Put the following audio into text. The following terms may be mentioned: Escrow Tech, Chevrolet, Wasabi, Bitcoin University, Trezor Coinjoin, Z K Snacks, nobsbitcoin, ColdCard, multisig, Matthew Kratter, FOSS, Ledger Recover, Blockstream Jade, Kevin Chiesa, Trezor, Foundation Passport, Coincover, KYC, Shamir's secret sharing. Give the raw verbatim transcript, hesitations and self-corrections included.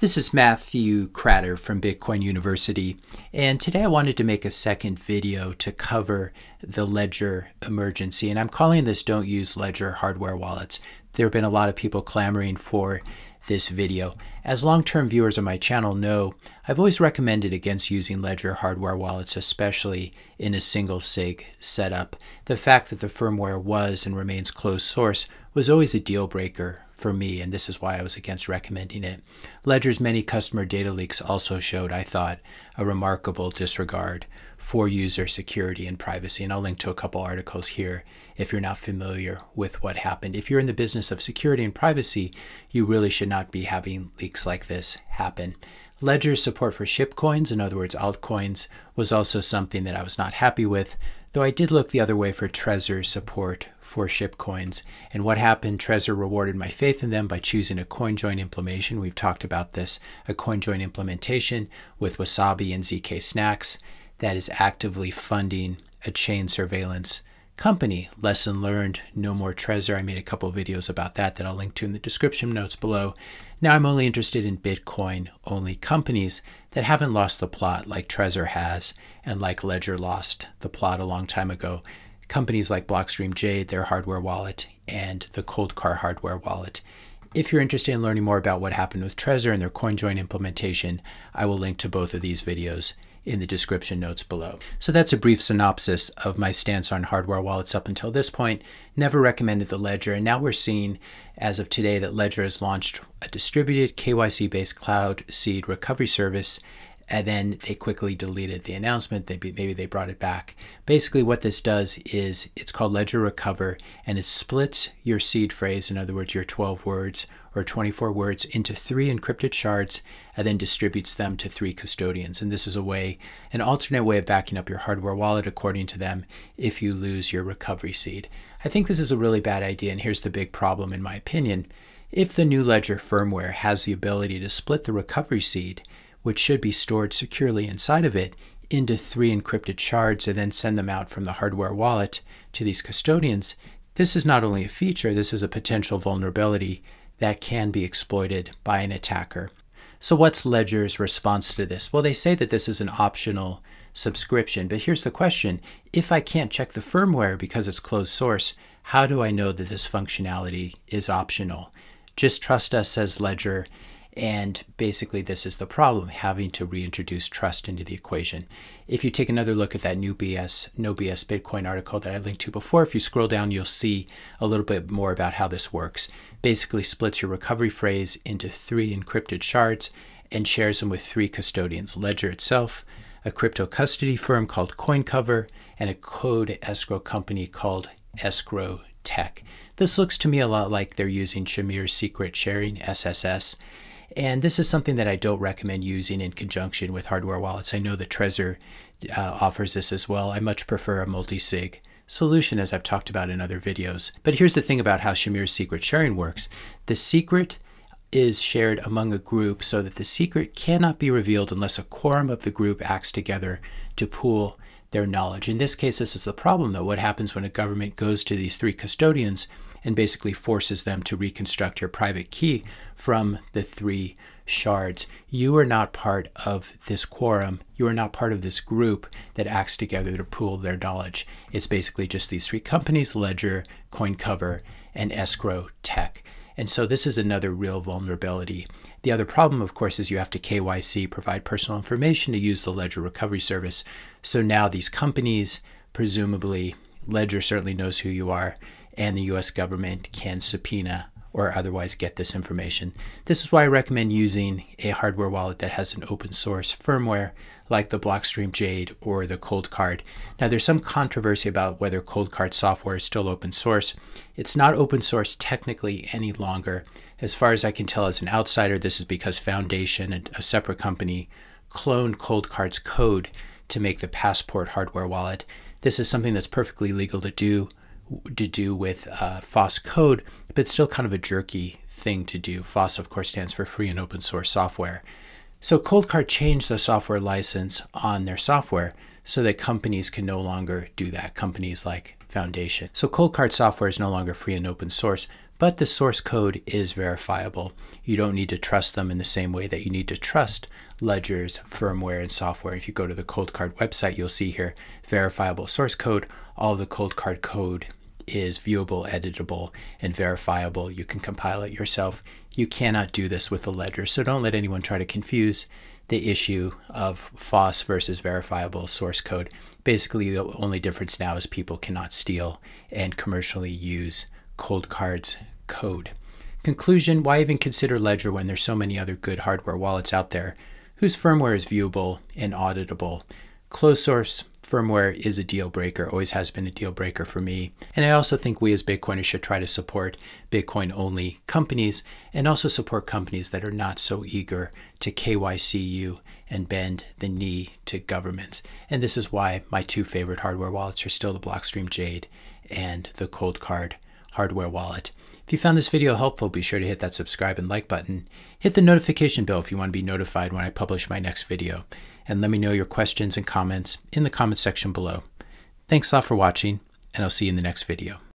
This is Matthew Kratter from Bitcoin University, and today I wanted to make a second video to cover the Ledger emergency, and I'm calling this Don't Use Ledger Hardware Wallets. There have been a lot of people clamoring for this video. As long-term viewers of my channel know, I've always recommended against using Ledger hardware wallets, especially in a single sig setup. The fact that the firmware was and remains closed source was always a deal breaker for me, and this is why I was against recommending it. Ledger's many customer data leaks also showed, I thought, a remarkable disregard for user security and privacy, and I'll link to a couple articles here if you're not familiar with what happened. If you're in the business of security and privacy, you really should not be having leaks like this happen. Ledger's support for shitcoins, in other words altcoins, was also something that I was not happy with, though I did look the other way for Trezor's support for shitcoins. And what happened, Trezor rewarded my faith in them by choosing a CoinJoin implementation. We've talked about this, a CoinJoin implementation with Wasabi and Z K Snacks that is actively funding a chain surveillance company. Lesson learned, no more Trezor. I made a couple of videos about that that I'll link to in the description notes below. Now I'm only interested in Bitcoin-only companies that haven't lost the plot like Trezor has and like Ledger lost the plot a long time ago. Companies like Blockstream Jade, their hardware wallet, and the ColdCard hardware wallet. If you're interested in learning more about what happened with Trezor and their CoinJoin implementation, I will link to both of these videos in the description notes below. So that's a brief synopsis of my stance on hardware wallets up until this point. Never recommended the Ledger, and now we're seeing as of today that Ledger has launched a distributed K Y C-based cloud seed recovery service, and then they quickly deleted the announcement. They maybe they brought it back. Basically what this does is it's called Ledger Recover, and it splits your seed phrase, in other words your twelve words or twenty-four words, into three encrypted shards and then distributes them to three custodians. And this is a way, an alternate way of backing up your hardware wallet, according to them, if you lose your recovery seed. I think this is a really bad idea, and here's the big problem in my opinion. If the new Ledger firmware has the ability to split the recovery seed, which should be stored securely inside of it, into three encrypted shards and then send them out from the hardware wallet to these custodians, this is not only a feature, this is a potential vulnerability that can be exploited by an attacker. So what's Ledger's response to this? Well, they say that this is an optional subscription, but here's the question. If I can't check the firmware because it's closed source, how do I know that this functionality is optional? Just trust us, says Ledger, and basically this is the problem, having to reintroduce trust into the equation. If you take another look at that new B S, No B S Bitcoin article that I linked to before, if you scroll down, you'll see a little bit more about how this works. Basically splits your recovery phrase into three encrypted shards and shares them with three custodians: Ledger itself, a crypto custody firm called Coincover, and a code escrow company called Escrow Tech. This looks to me a lot like they're using Shamir's secret sharing, S S S. And this is something that I don't recommend using in conjunction with hardware wallets. I know that Trezor uh, offers this as well. I much prefer a multi-sig solution, as I've talked about in other videos. But here's the thing about how Shamir's secret sharing works. The secret is shared among a group so that the secret cannot be revealed unless a quorum of the group acts together to pool their knowledge. In this case, this is the problem, though. What happens when a government goes to these three custodians and basically forces them to reconstruct your private key from the three shards? You are not part of this quorum. You are not part of this group that acts together to pool their knowledge. It's basically just these three companies, Ledger, CoinCover, and Escrow Tech. And so this is another real vulnerability. The other problem, of course, is you have to K Y C, provide personal information, to use the Ledger recovery service. So now these companies, presumably, Ledger certainly knows who you are, and the U S government can subpoena or otherwise get this information. This is why I recommend using a hardware wallet that has an open source firmware like the Blockstream Jade or the ColdCard. Now there's some controversy about whether ColdCard software is still open source. It's not open source technically any longer. As far as I can tell as an outsider, this is because Foundation, a separate company, cloned ColdCard's code to make the Passport hardware wallet. This is something that's perfectly legal to do to do with uh, FOSS code, but still kind of a jerky thing to do. FOSS, of course, stands for free and open source software. So ColdCard changed the software license on their software so that companies can no longer do that, companies like Foundation. So ColdCard software is no longer free and open source, but the source code is verifiable. You don't need to trust them in the same way that you need to trust Ledger's firmware and software. If you go to the ColdCard website, you'll see here verifiable source code. All the ColdCard code is viewable, editable, and verifiable. You can compile it yourself. You cannot do this with the Ledger, so don't let anyone try to confuse the issue of FOSS versus verifiable source code. Basically, the only difference now is people cannot steal and commercially use ColdCard's code. Conclusion, why even consider Ledger when there's so many other good hardware wallets out there whose firmware is viewable and auditable? Closed source firmware is a deal breaker, always has been a deal breaker for me. And I also think we as Bitcoiners should try to support Bitcoin only companies and also support companies that are not so eager to K Y C you and bend the knee to governments. And this is why my two favorite hardware wallets are still the Blockstream Jade and the ColdCard hardware wallet. If you found this video helpful, be sure to hit that subscribe and like button. Hit the notification bell if you want to be notified when I publish my next video. And let me know your questions and comments in the comment section below. Thanks a lot for watching, and I'll see you in the next video.